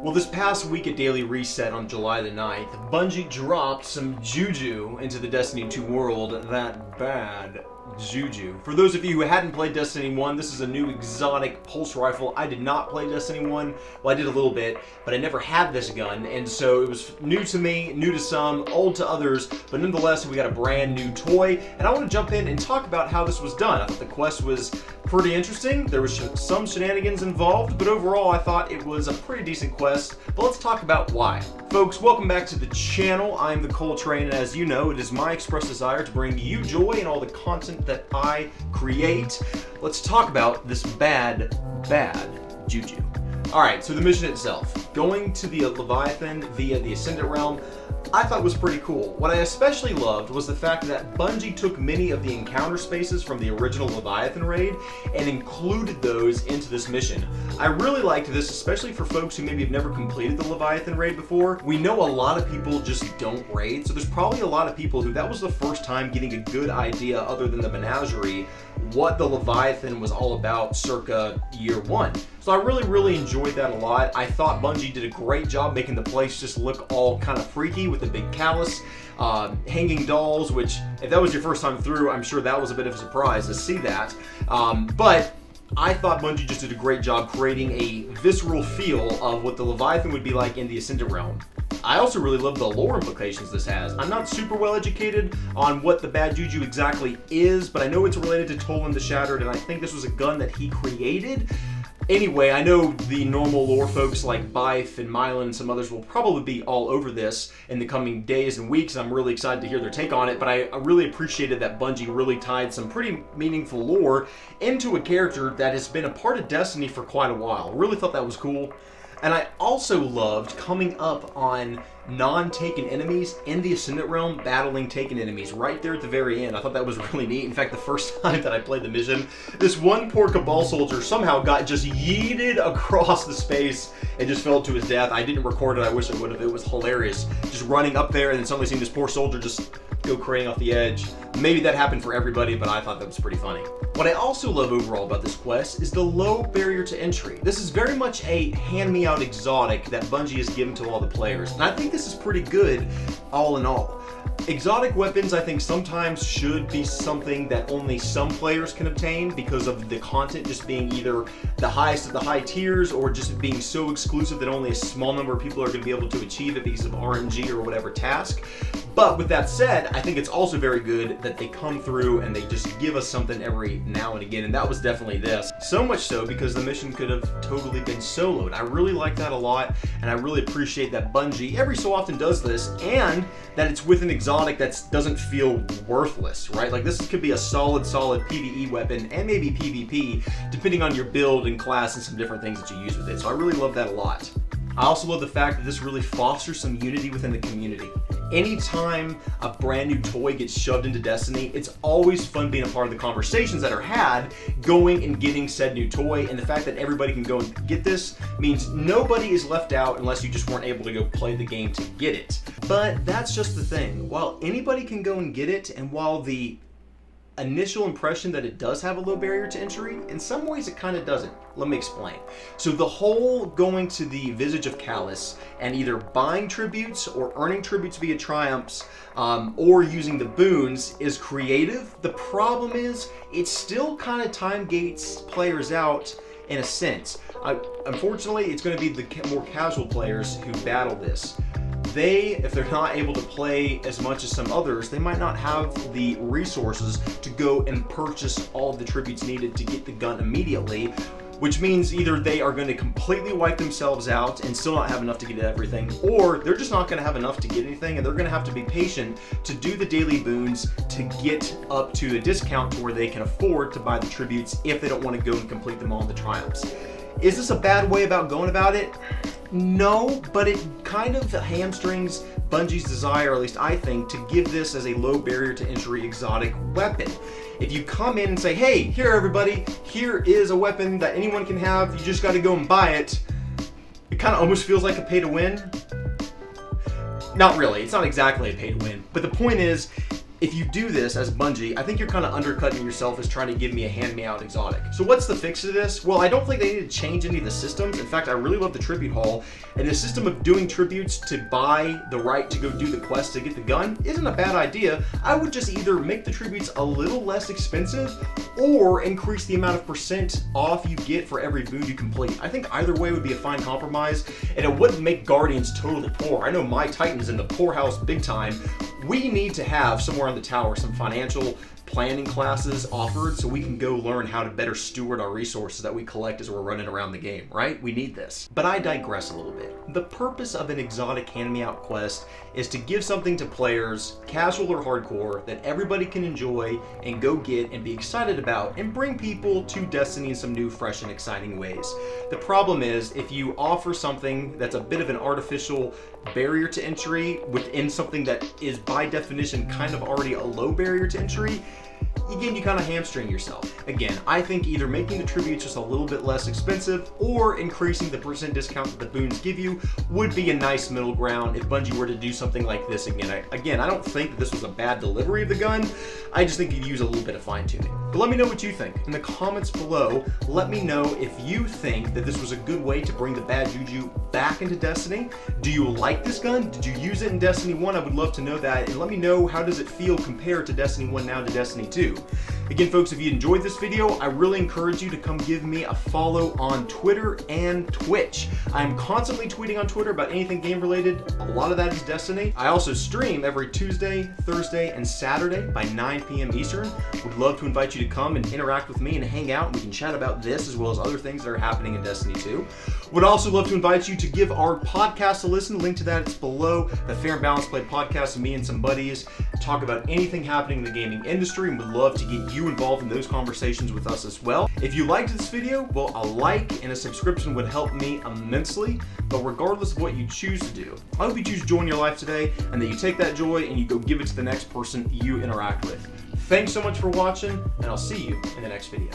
Well, this past week at Daily Reset on July the 9th, Bungie dropped some juju into the Destiny 2 world, that bad juju. For those of you who hadn't played Destiny 1, this is a new exotic pulse rifle. I did not play Destiny 1. Well, I did a little bit, but I never had this gun, and so it was new to me, new to some, old to others, but nonetheless, we got a brand new toy, and I want to jump in and talk about how this was done. I thought the quest was pretty interesting. There was some shenanigans involved, but overall, I thought it was a pretty decent quest, but let's talk about why. Folks, welcome back to the channel. I'm the Co1e Train, and as you know, it is my express desire to bring you joy and all the content that I create. Let's talk about this bad juju. All right, so the mission itself, going to the Leviathan via the Ascendant Realm, I thought was pretty cool. What I especially loved was the fact that Bungie took many of the encounter spaces from the original Leviathan raid and included those into this mission. I really liked this, especially for folks who maybe have never completed the Leviathan raid before. We know a lot of people just don't raid, so there's probably a lot of people who that was the first time getting a good idea, other than the Menagerie, what the Leviathan was all about circa year one. So I really enjoyed that a lot. I thought Bungie did a great job making the place just look all kind of freaky with the big callus, hanging dolls, which if that was your first time through, I'm sure that was a bit of a surprise to see that. But I thought Bungie just did a great job creating a visceral feel of what the Leviathan would be like in the Ascendant Realm. I also really love the lore implications this has. I'm not super well educated on what the Bad Juju exactly is, but I know it's related to Toland the Shattered, and I think this was a gun that he created. Anyway, I know the normal lore folks like Byfe and Mylan and some others will probably be all over this in the coming days and weeks. I'm really excited to hear their take on it, but I really appreciated that Bungie really tied some pretty meaningful lore into a character that has been a part of Destiny for quite a while. Really thought that was cool. And I also loved coming up on non-taken enemies in the Ascendant Realm, battling taken enemies right there at the very end. I thought that was really neat. In fact, the first time that I played the mission, this one poor Cabal soldier somehow got just yeeted across the space and just fell to his death. I didn't record it. I wish I would have. It was hilarious. Just running up there and then suddenly seeing this poor soldier just go craning off the edge. Maybe that happened for everybody, but I thought that was pretty funny. What I also love overall about this quest is the low barrier to entry. This is very much a hand-me-out exotic that Bungie has given to all the players, and I think this is pretty good all in all. Exotic weapons, I think, sometimes should be something that only some players can obtain because of the content just being either the highest of the high tiers or just being so exclusive that only a small number of people are going to be able to achieve it because of RNG or whatever task. But with that said, I think it's also very good that they come through and they just give us something every now and again, and that was definitely this. So much so because the mission could have totally been soloed. I really like that a lot, and I really appreciate that Bungie every so often does this, and that it's with an exotic that doesn't feel worthless, right? Like this could be a solid PvE weapon and maybe PvP, depending on your build and class and some different things that you use with it. So I really love that a lot. I also love the fact that this really fosters some unity within the community. Anytime a brand new toy gets shoved into Destiny, it's always fun being a part of the conversations that are had going and getting said new toy, and the fact that everybody can go and get this means nobody is left out unless you just weren't able to go play the game to get it. But that's just the thing. While anybody can go and get it, and while the initial impression that it does have a low barrier to entry, in some ways it kind of doesn't. Let me explain. So the whole going to the Visage of Callus and either buying tributes or earning tributes via triumphs or using the boons is creative. The problem is it still kind of time gates players out in a sense. Unfortunately, it's going to be the more casual players who battle this. They, if they're not able to play as much as some others, they might not have the resources to go and purchase all of the tributes needed to get the gun immediately, which means either they are going to completely wipe themselves out and still not have enough to get everything, or they're just not going to have enough to get anything, and they're going to have to be patient to do the daily boons to get up to a discount to where they can afford to buy the tributes if they don't want to go and complete them all in the triumphs. Is this a bad way about going about it? No, but it kind of hamstrings Bungie's desire, at least I think, to give this as a low barrier to entry exotic weapon. If you come in and say, hey, here everybody, here is a weapon that anyone can have, you just got to go and buy it, it kind of almost feels like a pay to win. Not really, it's not exactly a pay to win, but the point is, if you do this as Bungie, I think you're kind of undercutting yourself as trying to give me a hand-me-out exotic. So what's the fix to this? Well, I don't think they need to change any of the systems. In fact, I really love the Tribute Hall, and the system of doing tributes to buy the right to go do the quest to get the gun isn't a bad idea. I would just either make the tributes a little less expensive or increase the amount of percent off you get for every boon you complete. I think either way would be a fine compromise, and it wouldn't make Guardians totally poor. I know my Titan's in the poorhouse big time. We need to have somewhere on the tower some financial planning classes offered so we can go learn how to better steward our resources that we collect as we're running around the game, right? We need this. But I digress a little bit. The purpose of an exotic hand-me-out quest is to give something to players, casual or hardcore, that everybody can enjoy and go get and be excited about and bring people to Destiny in some new, fresh, and exciting ways. The problem is, if you offer something that's a bit of an artificial barrier to entry within something that is by definition kind of already a low barrier to entry, again, you kind of hamstring yourself. Again, I think either making the tributes just a little bit less expensive or increasing the percent discount that the boons give you would be a nice middle ground if Bungie were to do something like this again. I don't think that this was a bad delivery of the gun. I just think you'd use a little bit of fine-tuning. But let me know what you think. In the comments below, let me know if you think that this was a good way to bring the Bad Juju back into Destiny. Do you like this gun? Did you use it in Destiny 1? I would love to know that. And let me know, how does it feel compared to Destiny 1 now to Destiny 2? Again, folks, if you enjoyed this video, I really encourage you to come give me a follow on Twitter and Twitch. I'm constantly tweeting on Twitter about anything game related. A lot of that is Destiny. I also stream every Tuesday, Thursday, and Saturday by 9 p.m. Eastern. Would love to invite you to come and interact with me and hang out. We can chat about this as well as other things that are happening in Destiny 2. Would also love to invite you to give our podcast a listen. Link to that is below. The Fair and Balanced Play podcast, me and some buddies talk about anything happening in the gaming industry, and would love to get you involved in those conversations with us as well. If you liked this video, well, a like and a subscription would help me immensely. But regardless of what you choose to do, I hope you choose joy in your life today, and that you take that joy and you go give it to the next person you interact with. Thanks so much for watching, and I'll see you in the next video.